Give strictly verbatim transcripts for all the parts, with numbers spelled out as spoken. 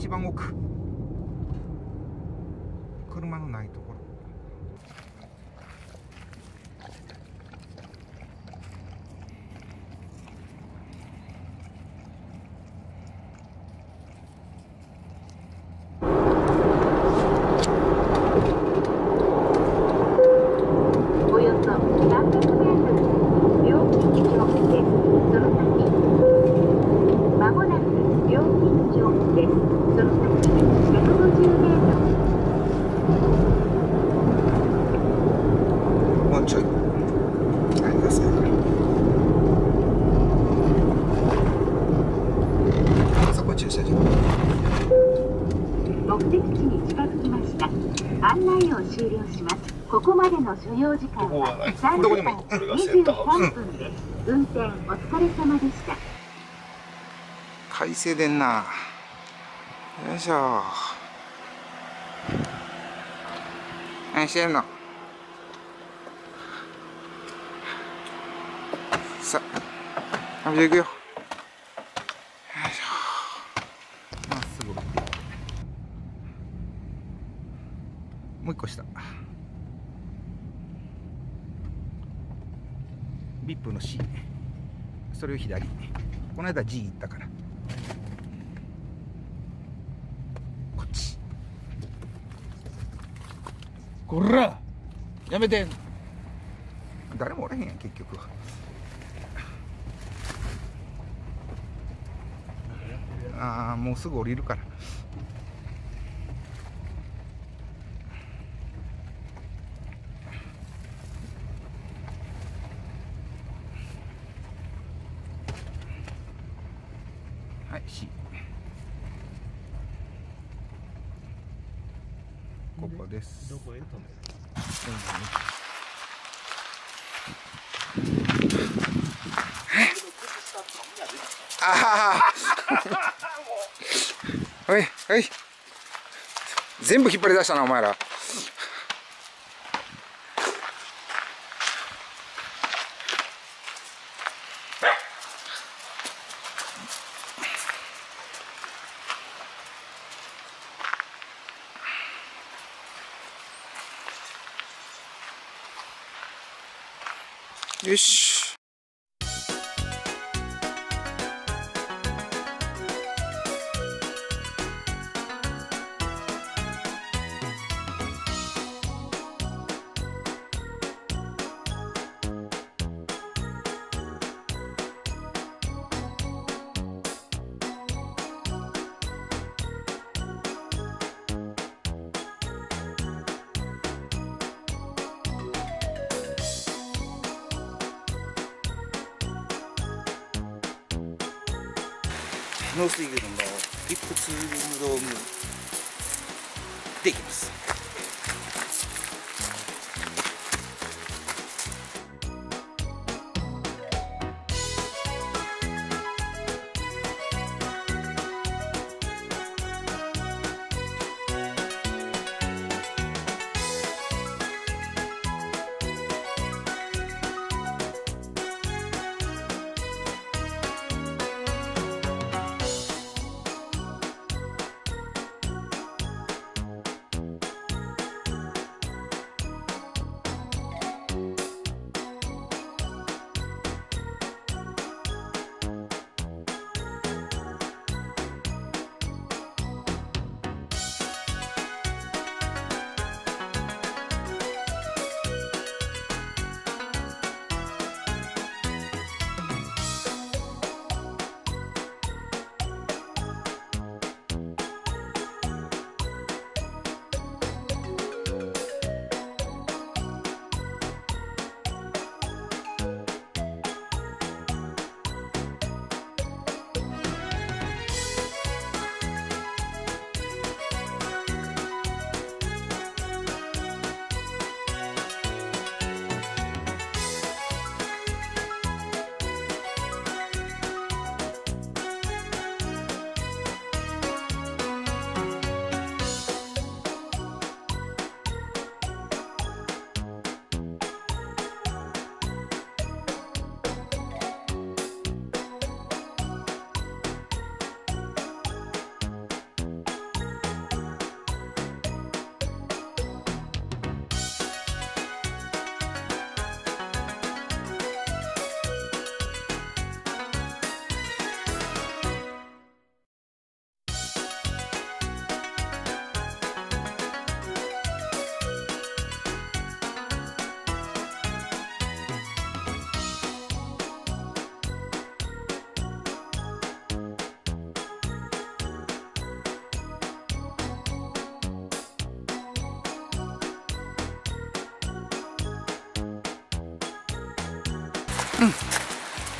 一番奥、車のないところ。ここまでの所要時間はさんじかんにじゅうさんぷんです。運転お疲れ様でした。快晴でんな。よいしょ。何してんの？さあ、食べていくよ。よいしょ。まっすぐ。もう一個下。ビップの C、 それを左。この間 G 行ったからこっち。こらやめて。誰もおらへんやん結局。ああもうすぐ降りるから。ここです。どこへ止める？ああ。はいはい。全部引っ張り出したなお前ら。よし。ノースイングのリップツーリングドームで行きます。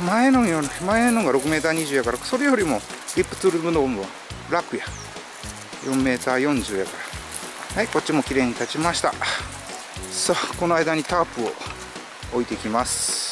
うん、前のよ前のが ろくメーターにじゅう やから、それよりもリップツールムの方も楽や。よんメーターよんじゅう やから。はい、こっちも綺麗に立ちました。さあ、この間にタープを置いていきます。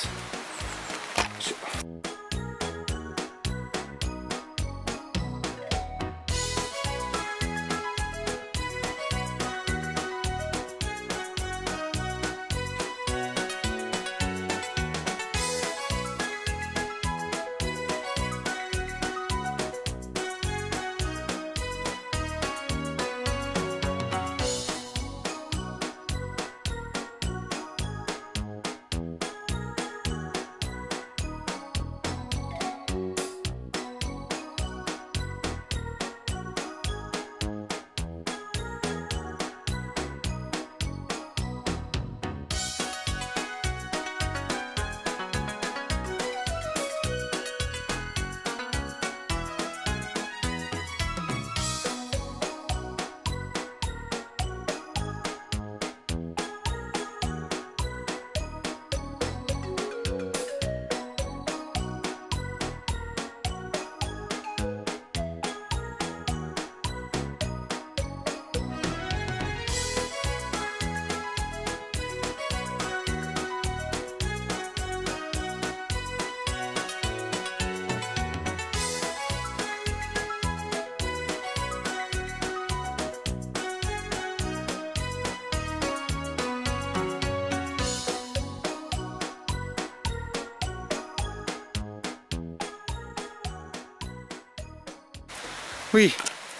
ふい、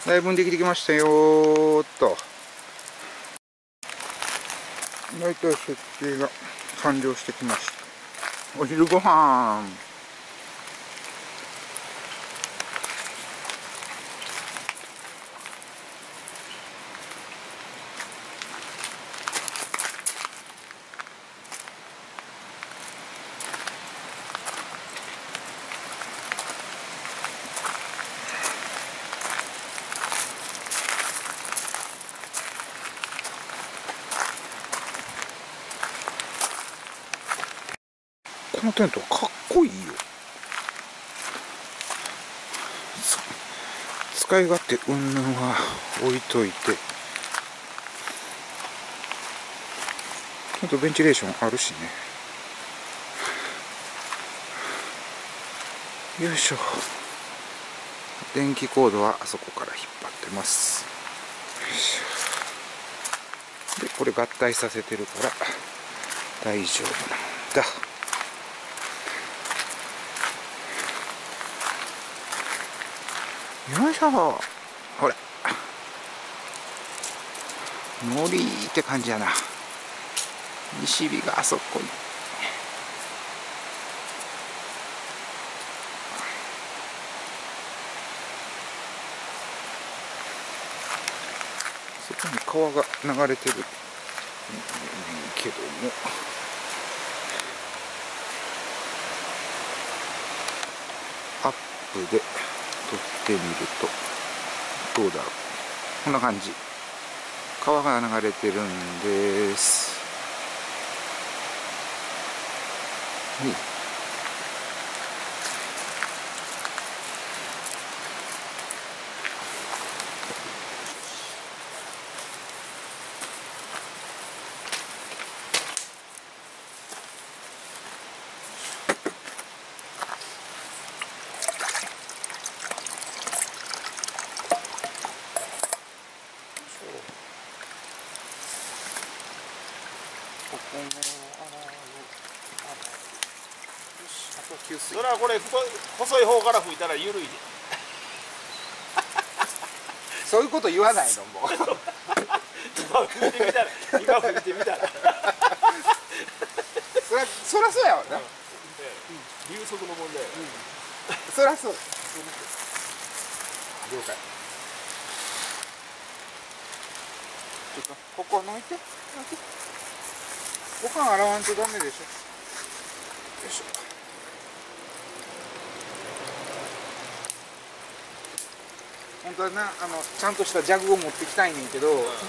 だいぶできてきましたよーっと。大体設計が完了してきました。お昼ご飯、このテントかっこいいよ。使い勝手云々は置いといて、あとベンチレーションあるしね。よいしょ。電気コードはあそこから引っ張ってます。でこれ合体させてるから大丈夫なんだ。よいしょ。ほらのりーって感じやな。西日があそこにそこに川が流れてるけども、アップで撮ってみるとどうだろう。こんな感じ。川が流れてるんです。はい、それはこれ細い方から吹いたら緩いでそういうこと言わないのもう今吹いてみたら今吹いてみたらそりゃそりゃそうやわな。流速の問題や、うん、そりゃそう。了解。ちょっとここ抜いて抜いてご飯洗わんとダメでしょ。よいしょ。本当はな、あのちゃんとしたジャグを持ってきたいねんけど、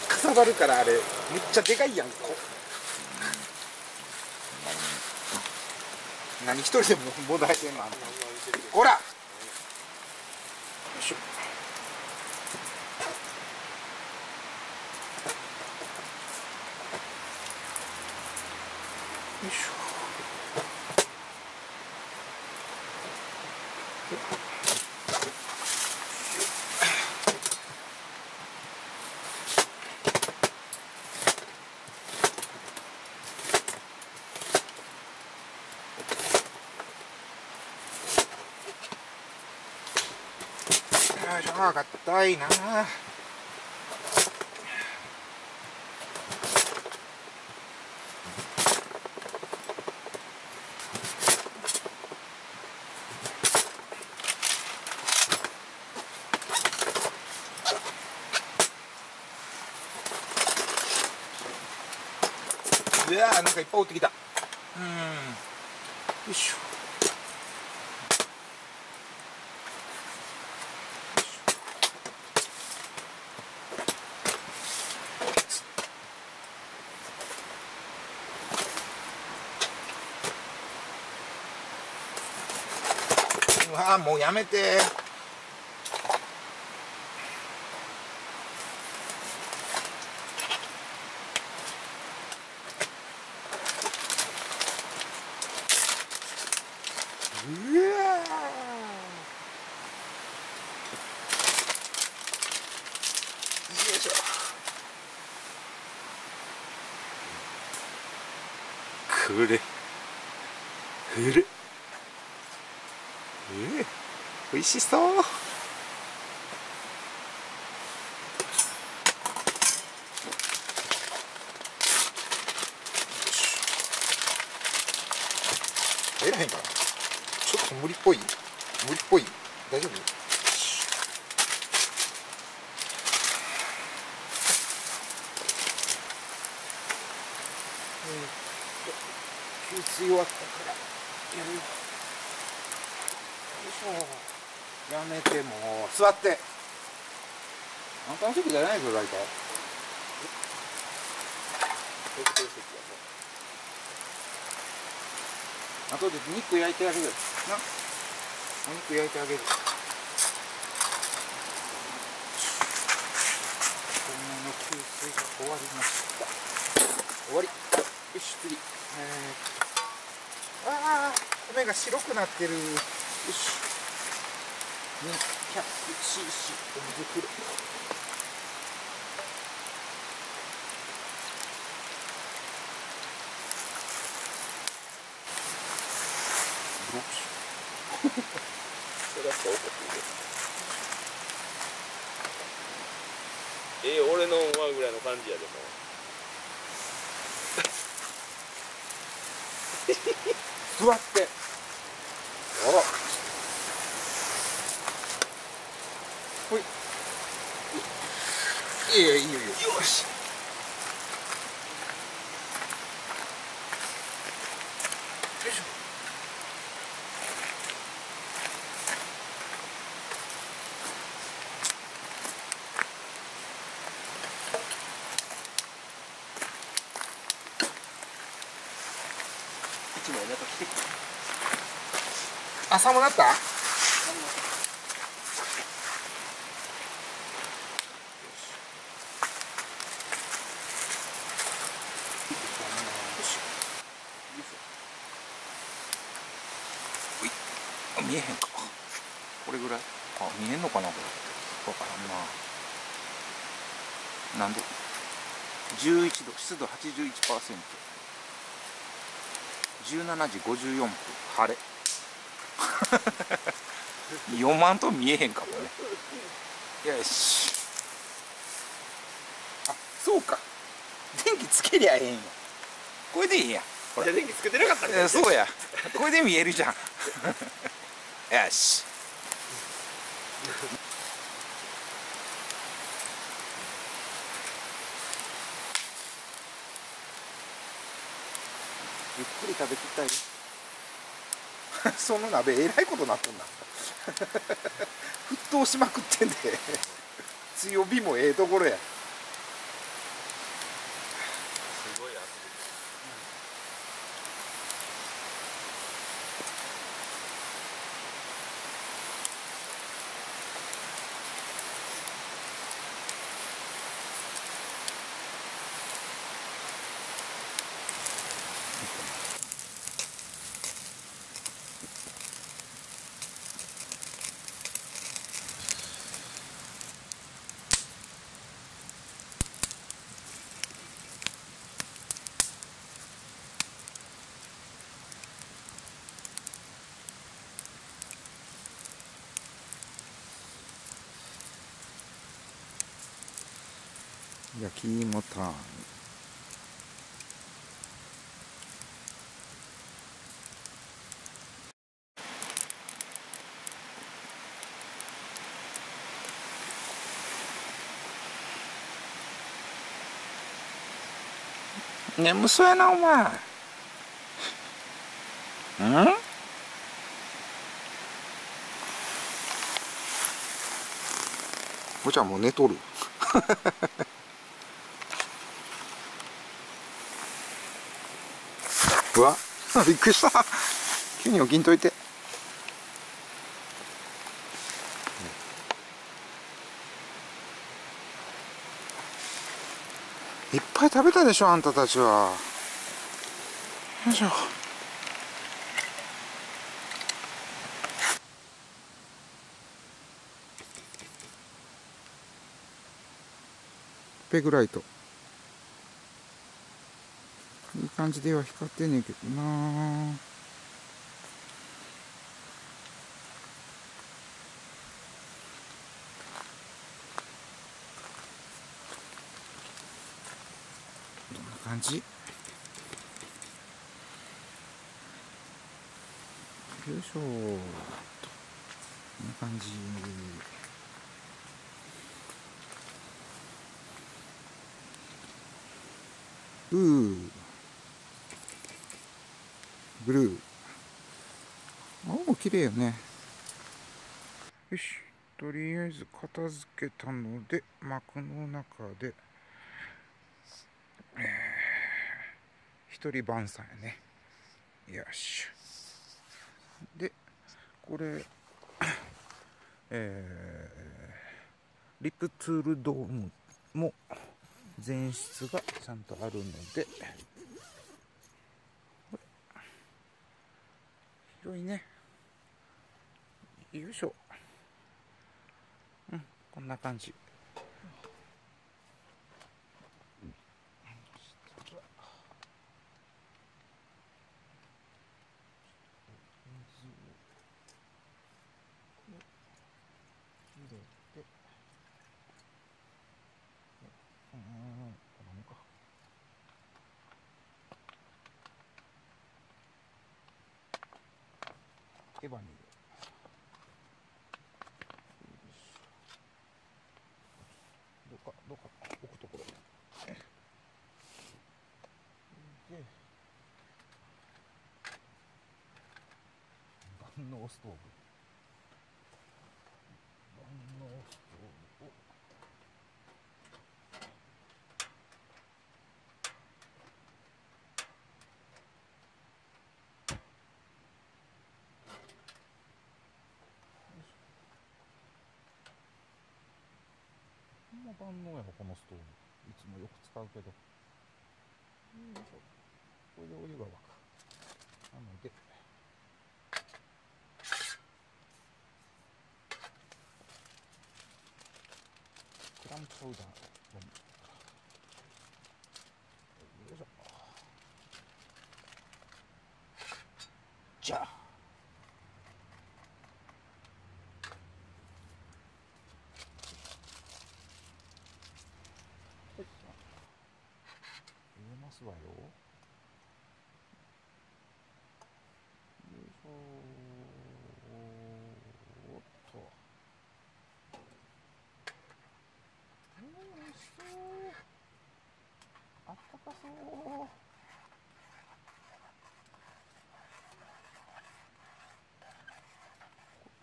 かさばるから。あれめっちゃでかいやんか。何一人でも問題せんのあんた。こら。よいしょ。よいしょ。あ、硬いなあ。うわ、なんかいっぱい落ちてきた。うん。よいしょ。あ、もうやめて。うわー。よいしょ。くれ。くれ。えー、美味しそう。えらへんかな。ちょっと無理っぽい。無理っぽい。大丈夫。えー、給水終わったからやるよ。やめて、もう座って。あんたの席じゃないですよ、大体。あとで肉焼いてあげるな。お肉焼いてあげる。この給水が終わりました。終わり。よし、次。えー、ああ、米が白くなってる。よし、にひゃくシーシー お水くる。ブロックシそれはそうかっていう。えー、俺のワンぐらいの感じやでも座って。あら、ほい。いやいや、いいよいいよ。よし。よいしょ。一枚なんか来てくる。あ、寒なった？見えへんか。これぐらい。あ、見えんのかな、これ。わからんな。何度？ じゅういち 度、湿度 はちじゅういちパーセント。じゅうしちじごじゅうよんぷん、晴れ。読まんと見えへんかもね。よし。あ、そうか。電気つけりゃええんや。これでいいや。これ電気つけてなかったね。そうや。これで見えるじゃん。よし。ゆっくり食べきったい。その鍋えらいことなってんな。沸騰しまくってんで。強火もええところや。すごい熱い。焼き芋ターン。眠そうやなお前。うん？おちゃんもう寝とる。うわびっくりした。急に起きんといて。いっぱい食べたでしょあんたたちは。よいしょ。ペグライトいい感じでは光ってんねんけどな。どんな感じ。よいしょ。こんな感じ。うーブルー。青綺麗よね。よし、とりあえず片付けたので幕の中で、えー、一人晩餐やね。よし。でこれ、えー、リプツールドームも前室がちゃんとあるので。広いね。よいしょ。うん、こんな感じ。エヴァにどっかどっか置くところで、万能ストーブ万能ストーブを万能やろこのストーブ。いつもよく使うけど、これでお湯が沸く。なのでクランパウダーを飲む。よいしょ。じゃあ入れますわよ。よいしょ。おっと。おいしそう。あったかそう。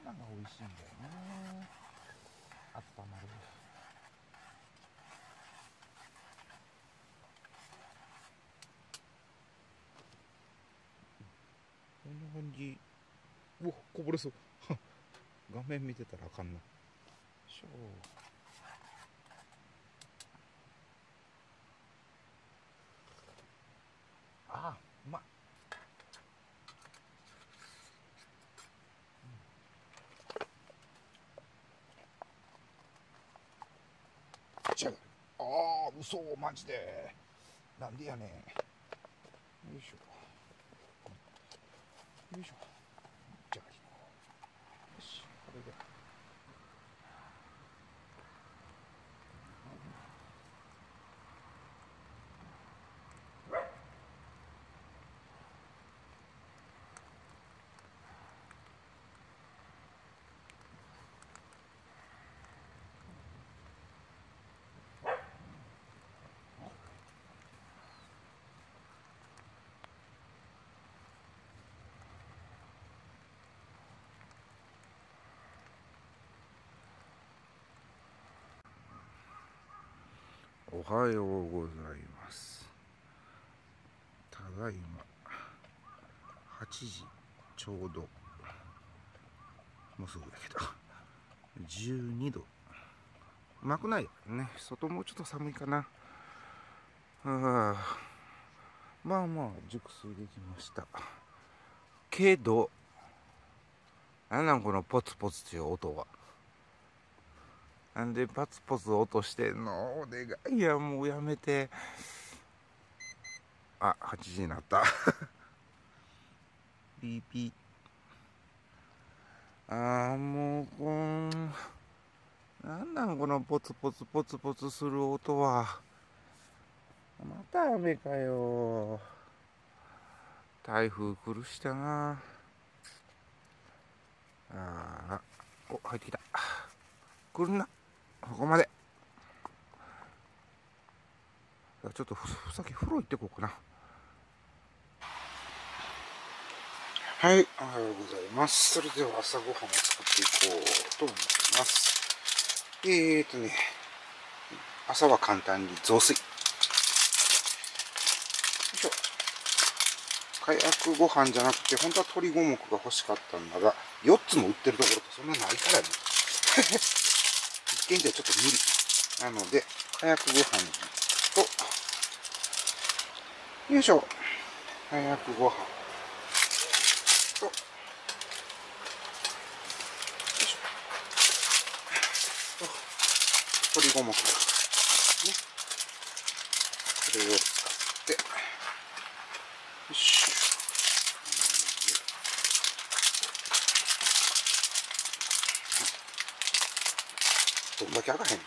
こんなのがおいしいんだよね。あったまる。こんな感じ。うわ、こぼれそう。画面見てたらあかんな。しょああ、うまい。うん、ああ、嘘、マジで。なんでやねん。よいしょ。よいしょ。じゃあ、よし、これで。おはようございます。ただいまはちじちょうど、もうすぐやけどじゅうにど。幕内ね、外もうちょっと寒いかな。あまあまあ熟睡できましたけど、なんなんこのポツポツっていう音は。なんでパツポツ音してんの、お願いや、もうやめて。あ、はちじになったピーピー。ああ、もうこんなんなんこのポツポツポツポツする音は。また雨かよ。台風来るしたな。あー、お、入ってきた。来るな、ここまで。ちょっと先風呂行ってこうかな。はい、おはようございます。それでは朝ごはんを作っていこうと思います。えーとね朝は簡単に雑炊。カヤクご飯じゃなくて、本当は鶏五目が欲しかったんだが、よっつも売ってるところってそんなないからね現在ちょっと無理なので、カヤクご飯と、よいしょ、カヤクご飯と、よいしょ、鶏五目、ね、これを使って、よいしょ。どんだけあがへんの。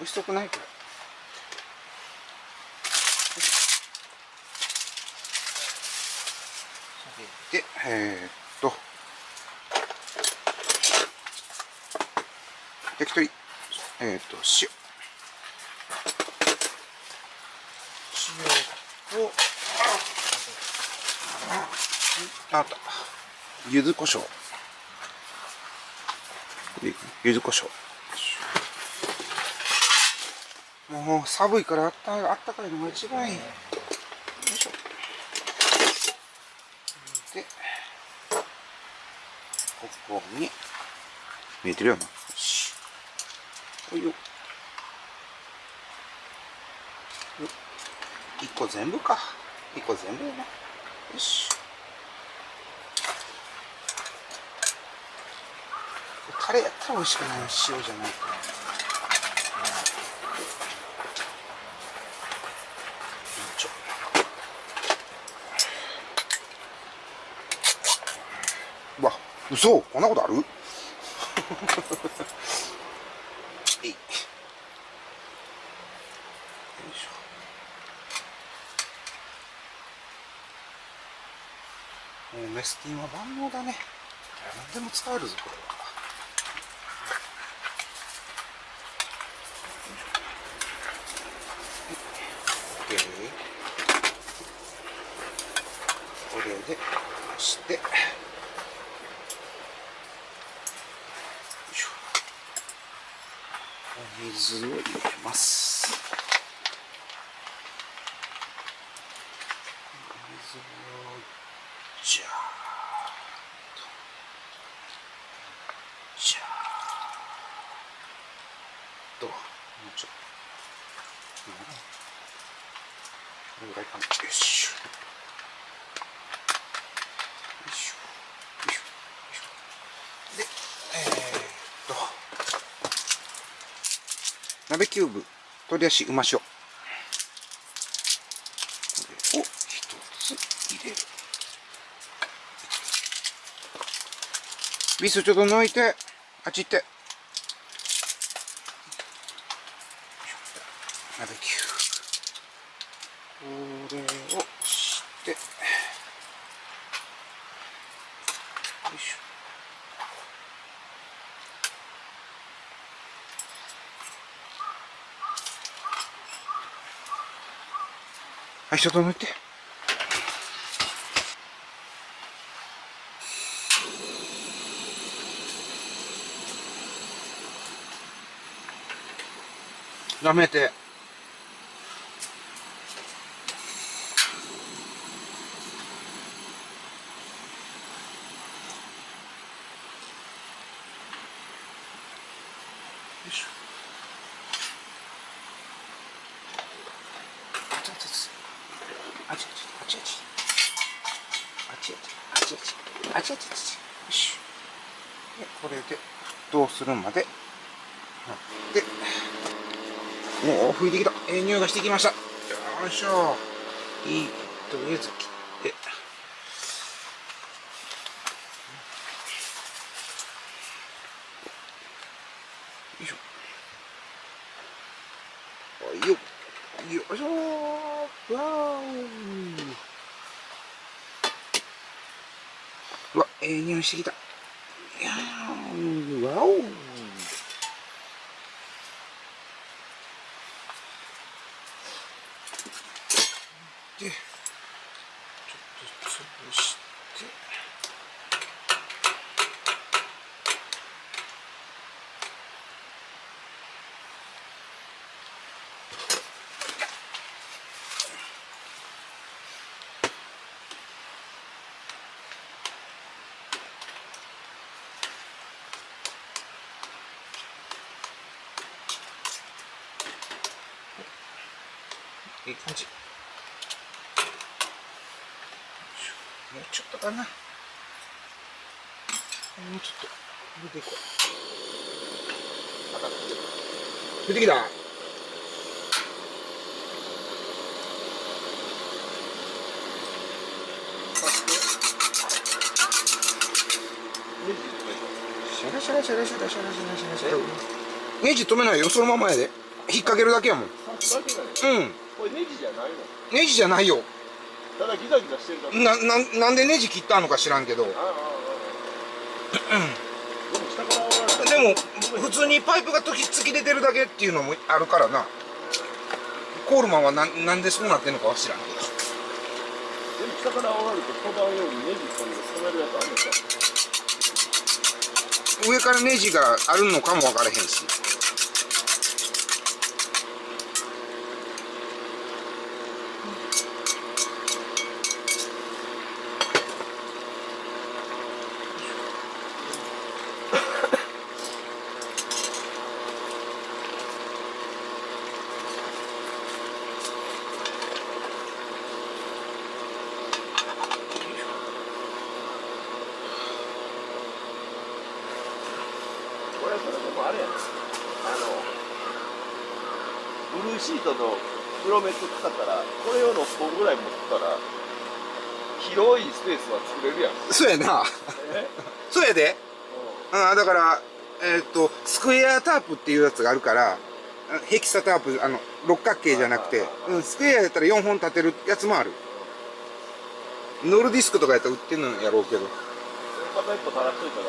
おいしそうくないこれ。で、えー、っと焼き鳥、えー、っと塩塩と、あった柚子胡椒、柚子胡椒。もう寒いからあった、あったかいのが一番いい。よいしょ。で、ここに見えてるよな。よし。おいよ。一個全部か。一個全部やな。よし。カレーやったら美味しくない、塩じゃないから。うわ、嘘、こんなことあるえい。よいしょ。もうメスティンは万能だね。何でも使えるぞこれは。これでこうして、よいしょ、お水を入れます。水をジャーッとジャーッと、もうちょっとこれぐらいかな。よいしょ。鍋キューブ、鶏だし、うま塩。これを一つ入れる。ビスちょっと抜いて、あっち行って。鍋キューブ。これをして。よいしょ。はい、ちょっと抜いて。Los meteこれで沸騰するまでで、もう拭いてきた。えー、匂いがしてきました。よいしょ。いい、とりあえず切ってよいしょよいよいしょ。わうわ、えー、匂いしてきた。わお。で、ちょっと潰して、いい感じ。もうちょっとかな。もうちょっと出てこう。出てきた。シャラシャラシャラシャラシャラシャラシャラシャラ。ネジ止めないよ。そのままやで。引っ掛けるだけやもん。うん。これネジじゃないの？ネジじゃないよ。ただギザギザしてるだけ。な、な、なんでネジ切ったのか知らんけど。でも下から。でも普通にパイプが突き突き出てるだけっていうのもあるからな。コールマンはな、なんでそうなってんのかは知らんけど。でも下から煽られて飛ばんようにネジ込んで止めるやつあるのか。上からネジがあるのかもわからへんし。あれやね、あのブルーシートの黒メット使ったらこれをろっぽんぐらい持ったら広いスペースは作れるやん。そうやなそうやで、うん、だからえっとスクエアタープっていうやつがあるから、ヘキサタープ、あの六角形じゃなくて、うん、スクエアやったらよんほん立てるやつもある。ノルディスクとかやったら売ってんのやろうけど、片一歩垂らしといたら。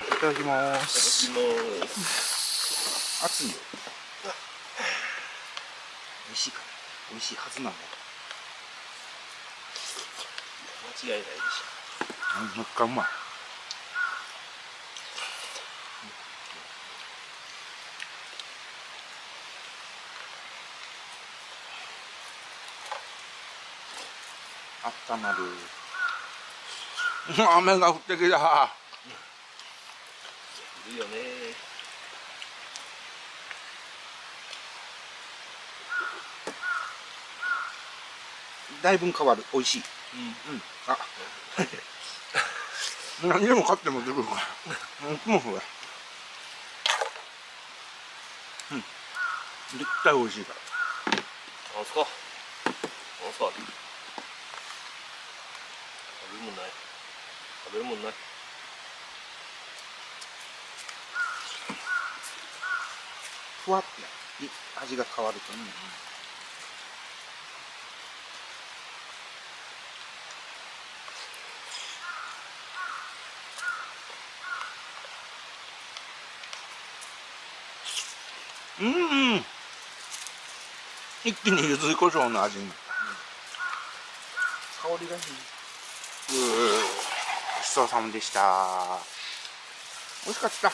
いただきます。いただきます。熱いよ。美味しいかな。美味しいはずなんだ。間違いないでしょ。めっちゃうまい。あったまる。雨が降ってきた。いいよね。だいぶ変わる。美味しい。うん、うん、あ。何でも買っても出るから。うん、もう、うん。絶対美味しいから。なんすか。なんすか。食べるもんない。食べるもんない。ふわってね味が変わるとね、うんうん、一気に柚子胡椒の味になった、うん、香りがいい。ごちそうさまでした。美味しかった。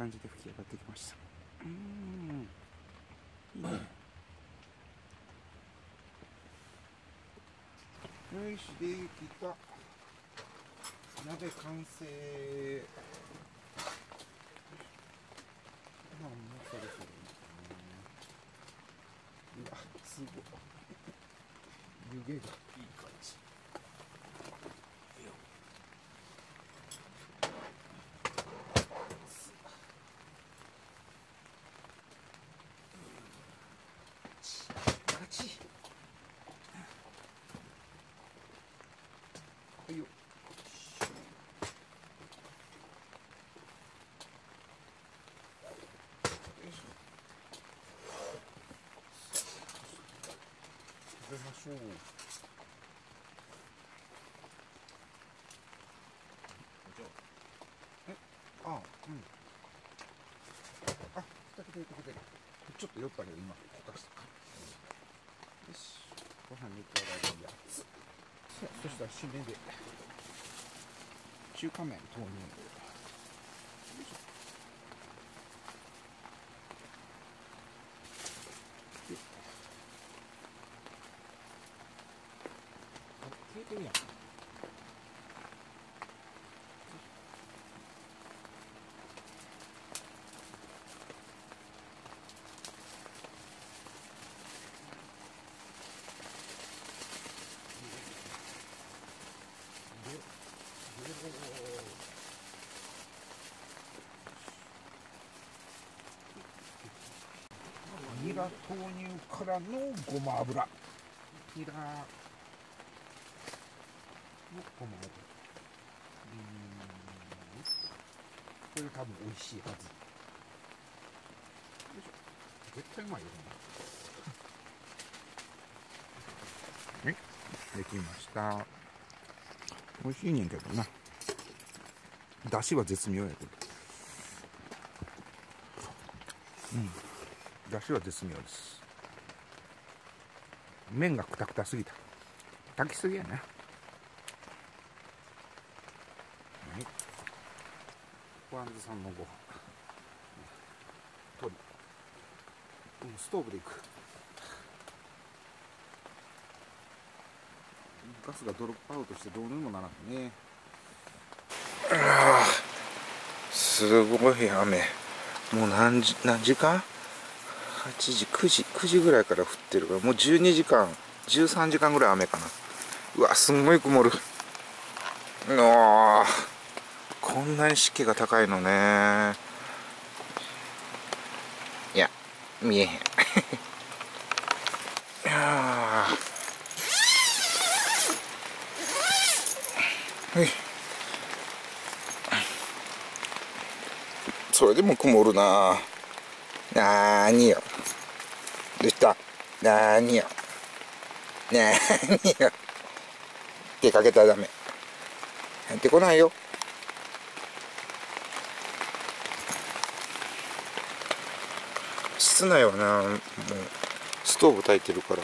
感じで吹き上がってきました。うーん、いいね。よし、できた。鍋完成。まあ、もうそろそろいいかな。うわ、すごい。湯気がいい感じ。食べましょう。え、ああ、うん。あ、ふたけてる、ふたけてる。ちょっと酔ったけど、今、溶かした。よし、ご飯に加えるやつ。さあ、そしたら、締めで中華麺投入。よいしょ。消えてるやん。ニラ投入からのごま油。ニラのごま油。これ多分美味しいはず。よいしょ。絶対うまいよね。はい、できました。美味しいねんけどな。出汁は絶妙やけど。うん。出汁は絶妙です。麺がくたくたすぎた。炊きすぎやな。ワンズさんのご飯。鶏。うん、ストーブでいく。ガスがドロップアウトしてどうにもならんね。ああ、すごい雨。もう何時、何時間 ?はち 時、くじ、くじぐらいから降ってるから、もうじゅうにじかん、じゅうさんじかんぐらい雨かな。うわ、すんごい曇る。うわー。こんなに湿気が高いのね。いや、見えへん。いやー、はい、それでも曇るな。なーによ。どうした？なーによ。なーによ。出かけたらダメ。入ってこないよ。室内はな、もうストーブ焚いてるから、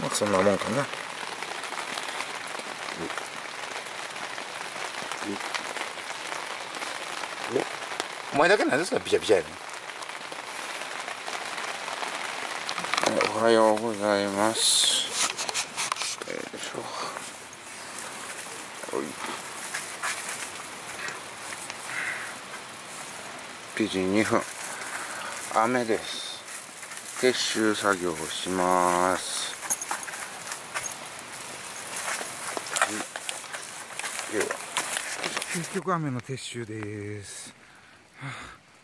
まあそんなもんかな。お前だけなんですか、ビチャビチャやね。おはようございます。よいしょ。おい。いちじにふん、雨です。撤収作業をします。では結局雨の撤収です。はあ、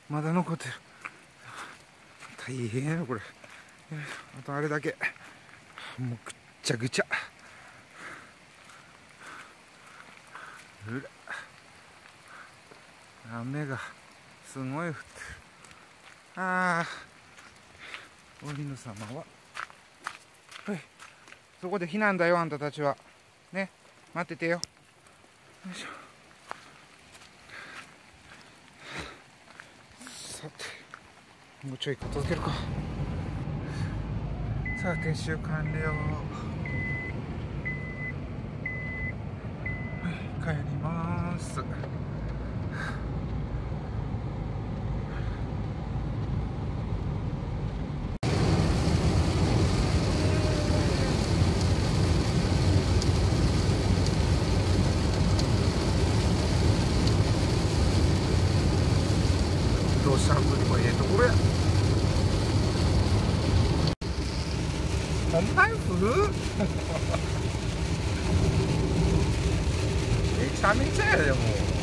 まだ残ってる。大変やこれ。あとあれだけ、もうぐっちゃぐちゃ。うら、雨がすごい降ってる。ああ、お犬様は、はい、そこで避難だよ、あんたたちは。ね、待っててよ。よいしょ。さて、もうちょい片付けるか。さあ、撤収完了。はい、帰ります。ごさんぶにもええところや。お前古っめちゃめちゃやでもう。